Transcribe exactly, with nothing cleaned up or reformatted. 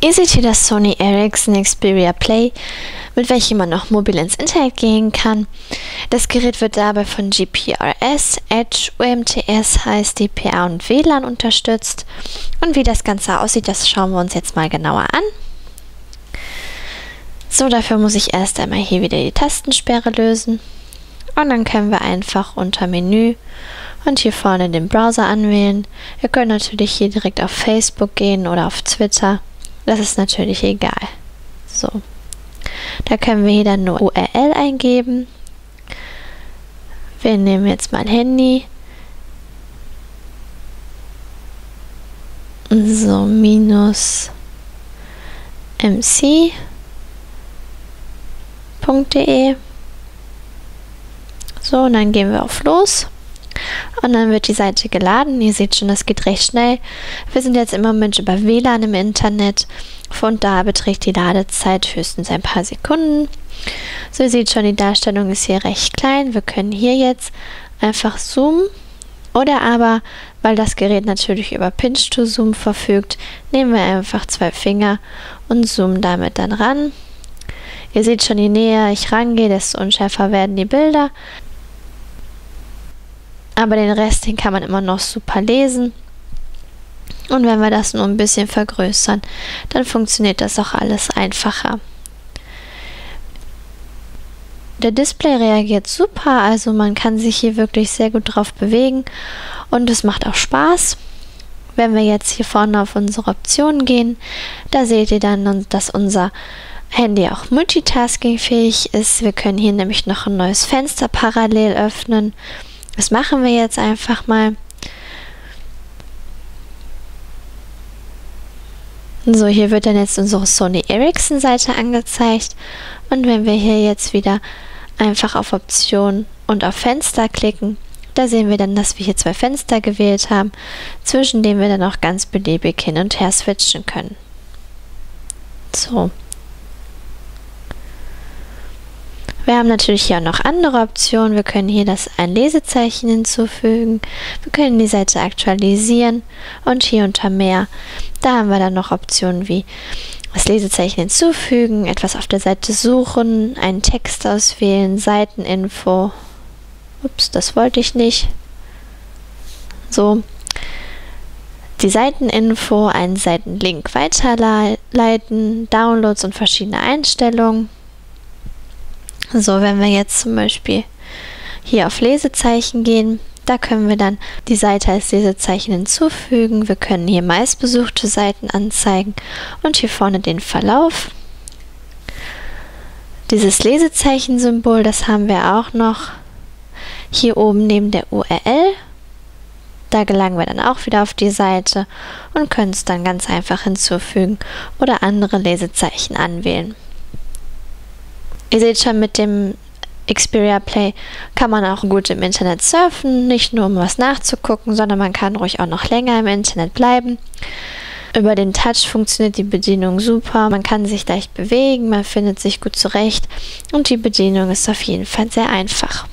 Ihr seht hier das Sony Ericsson Xperia Play, mit welchem man noch mobil ins Internet gehen kann. Das Gerät wird dabei von G P R S, EDGE, U M T S, H S D P A und W LAN unterstützt. Und wie das Ganze aussieht, das schauen wir uns jetzt mal genauer an. So, dafür muss ich erst einmal hier wieder die Tastensperre lösen. Und dann können wir einfach unter Menü und hier vorne den Browser anwählen. Wir können natürlich hier direkt auf Facebook gehen oder auf Twitter. Das ist natürlich egal. So, da können wir hier dann nur U R L eingeben. Wir nehmen jetzt mein Handy. So, minus m c punkt d e. So, und dann gehen wir auf Los. Und dann wird die Seite geladen. Ihr seht schon, das geht recht schnell. Wir sind jetzt im Moment über W LAN im Internet. Von da beträgt die Ladezeit höchstens ein paar Sekunden. So, ihr seht schon, die Darstellung ist hier recht klein. Wir können hier jetzt einfach zoomen. Oder aber, weil das Gerät natürlich über Pinch to Zoom verfügt, nehmen wir einfach zwei Finger und zoomen damit dann ran. Ihr seht schon, je näher ich rangehe, desto unschärfer werden die Bilder. Aber den Rest, den kann man immer noch super lesen. Und wenn wir das nur ein bisschen vergrößern, dann funktioniert das auch alles einfacher. Der Display reagiert super, also man kann sich hier wirklich sehr gut drauf bewegen und es macht auch Spaß. Wenn wir jetzt hier vorne auf unsere Optionen gehen, da seht ihr dann, dass unser Handy auch multitaskingfähig ist. Wir können hier nämlich noch ein neues Fenster parallel öffnen. Das machen wir jetzt einfach mal. So, hier wird dann jetzt unsere Sony Ericsson Seite angezeigt. Und wenn wir hier jetzt wieder einfach auf Optionen und auf Fenster klicken, da sehen wir dann, dass wir hier zwei Fenster gewählt haben, zwischen denen wir dann auch ganz beliebig hin und her switchen können. So. Wir haben natürlich hier auch noch andere Optionen. Wir können hier das ein Lesezeichen hinzufügen. Wir können die Seite aktualisieren und hier unter mehr. Da haben wir dann noch Optionen wie das Lesezeichen hinzufügen, etwas auf der Seite suchen, einen Text auswählen, Seiteninfo. Ups, das wollte ich nicht. So. Die Seiteninfo, einen Seitenlink weiterleiten, Downloads und verschiedene Einstellungen. So, wenn wir jetzt zum Beispiel hier auf Lesezeichen gehen, da können wir dann die Seite als Lesezeichen hinzufügen. Wir können hier meistbesuchte Seiten anzeigen und hier vorne den Verlauf. Dieses Lesezeichen-Symbol, das haben wir auch noch hier oben neben der U R L. Da gelangen wir dann auch wieder auf die Seite und können es dann ganz einfach hinzufügen oder andere Lesezeichen anwählen. Ihr seht schon, mit dem Xperia Play kann man auch gut im Internet surfen, nicht nur um was nachzugucken, sondern man kann ruhig auch noch länger im Internet bleiben. Über den Touch funktioniert die Bedienung super, man kann sich leicht bewegen, man findet sich gut zurecht und die Bedienung ist auf jeden Fall sehr einfach.